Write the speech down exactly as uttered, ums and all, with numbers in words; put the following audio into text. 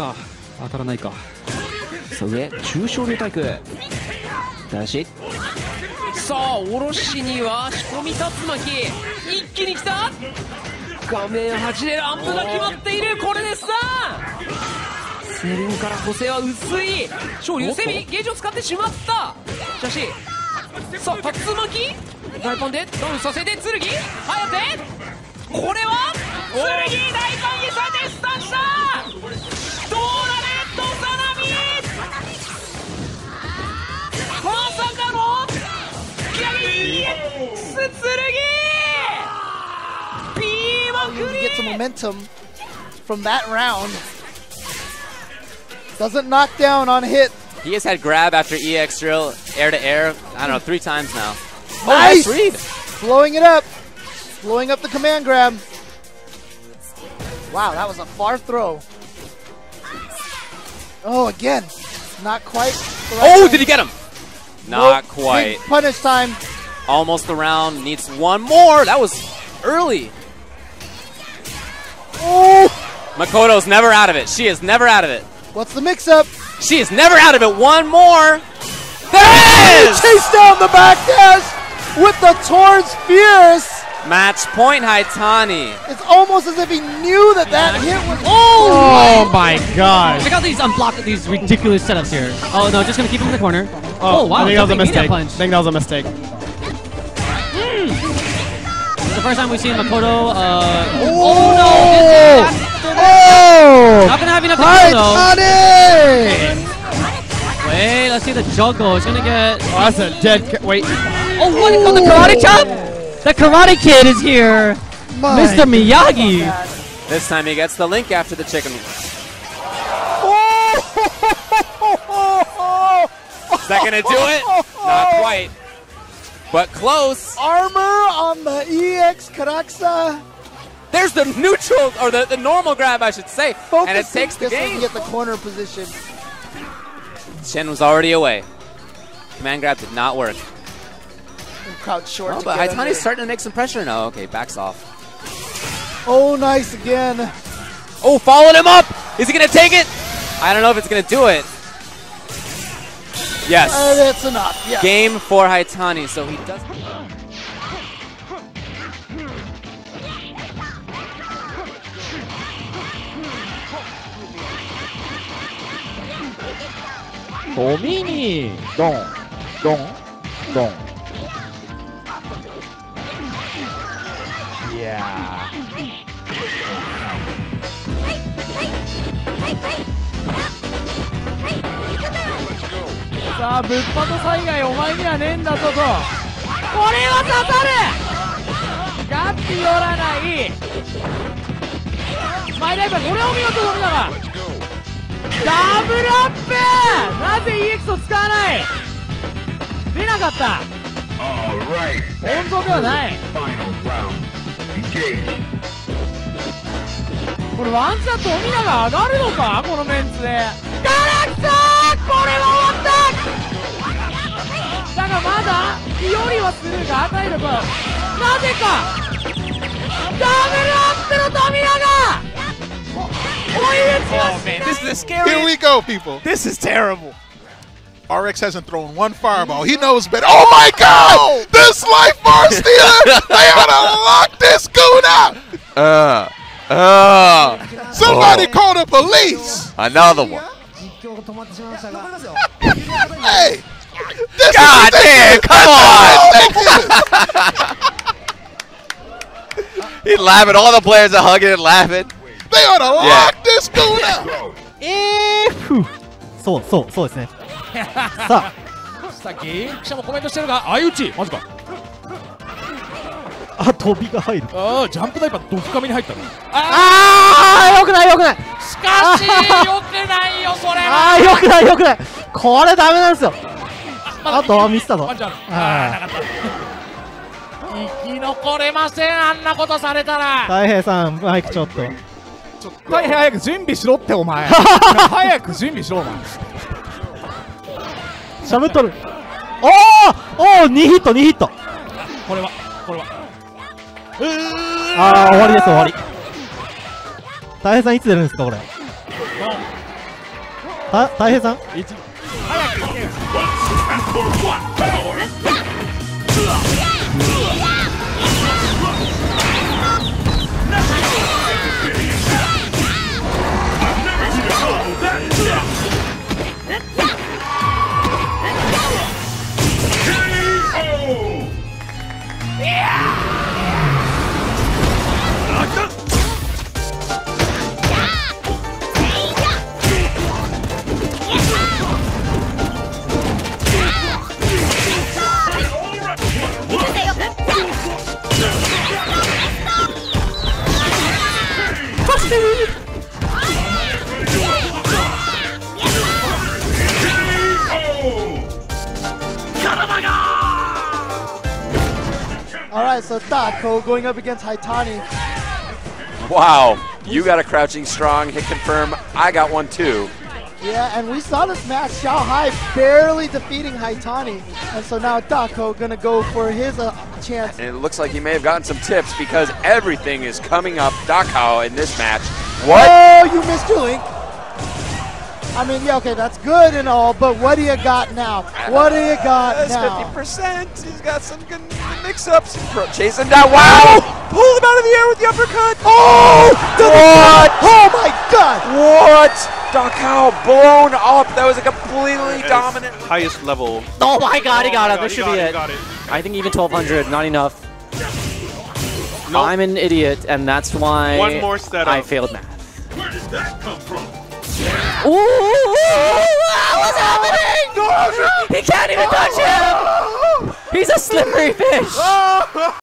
か当たらないか。さあ上中小流体空だし、さあおろしには仕込み竜巻、一気に来た。画面端でランプが決まっている。これでさセリンから補正は薄い。昇竜セミゲージを使ってしまった。写真さあ竜巻大根でダウンさせて剣颯、これは剣大根にさせてスタンしたトーナメントさなみ、まさかのギャス剣ビーマクリー gets the momentum from that round. Doesn't knock down on hit. He has had grab after E X drill, air to air, I don't know, three times now. Oh, nice! Nice blowing it up. Blowing up the command grab. Wow, that was a far throw. Oh, again. Not quite. The right oh, time. Did he get him? Not nope. Quite. Big punish time. Almost the round. Needs one more. That was early. Oh! Makoto's never out of it. She is never out of it. What's the mix-up? She is never out of it. One more. There it is! Chase down the back dash with the Torrance Fierce. Match point, Haitani. It's almost as if he knew that that yeah. hit was... Oh, oh my gosh. Check out these unblocked, these ridiculous setups here. Oh no, just going to keep him in the corner. Oh, oh wow. I think that was a mistake. I think that was a mistake. Mm. This is the first time we've seen Makoto... Uh, oh. oh no! Oh! Not going to have enough to kill though. Wait, let's see the juggle. It's gonna get. Oh, that's a dead. Wait. Oh, what? Oh, the karate chop? The karate kid is here. My Mister Miyagi. God. This time he gets the link after the chicken. Is that gonna do it? Not quite. But close. Armor on the E X Karaksa. There's the neutral, or the, the normal grab, I should say. Focusing, and it takes the game. You get the corner position. Chen was already away. Command grab did not work. Crouch short. Oh, but Haitani's starting to make some pressure now. Okay, backs off. Oh, nice again. Oh, following him up. Is he going to take it? I don't know if it's going to do it. Yes. Uh, that's enough. Yeah. Game for Haitani. So he does. Domini! Don, don, don. Yeah. Sa, Buppata Saigai, omae ni wa nee nda to to. Kore wa tataru! Gatte yoranai! My Life, kore o miyoto dame dara! ダブルアップ、なぜ イーエックス を使わない、出なかった。本当ではない。これワンチャンと富永が上がるのか、このメンツで。ガラクター、これは終わった。だがまだ寄りはするが体力はなぜかダブルアップの富永。 Oh, man. This is the scariest. Here we go, people. This is terrible. R X hasn't thrown one fireball. He knows better. Oh, my God! This Life Bar Stealer! They ought to lock this goon out! Uh, uh, Somebody oh. call the police! Another one. Hey! This God damn, come on! He's laughing. All the players are hugging and laughing. They ought to lock yeah. this dude up! Eh, phew. So, so, so, it's it. Stop. Ah, 生き残れません、あんなことされたら。大平さん、マイクちょっと。大平早く準備しろってお前。早く準備しろお前。しゃべっとる。おお、おお、にヒット、にヒット。これは、これは。ああ、終わりです、終わり。大平さんいつ出るんですかこれ。た大平さんAlright, so Daigo going up against Haitani. Wow, you got a crouching strong hit confirm. I got one too. Yeah, and we saw this match, Xiao Hai barely defeating Haitani. And so now Daigo gonna go for his uh, chance. And it looks like he may have gotten some tips because everything is coming up Daigo in this match. What? Oh, you missed your link. I mean, yeah, okay, that's good and all, but what do you got now? What do you got uh, now? fifty percent. He's got some good mix-ups. Chasing down. Wow! Pull him out of the air with the uppercut. Oh! What? Oh, my God! What? Daigo blown up. That was a completely dominant. Highest level. Oh, my God, he got oh it. This should be it. it. I think even twelve hundred, not enough. Nope. I'm an idiot, and that's why One more setup. I failed math. Where did that come from? Ooh, ooh, ooh, ooh, what's happening? He can't even touch him! He's a slippery fish!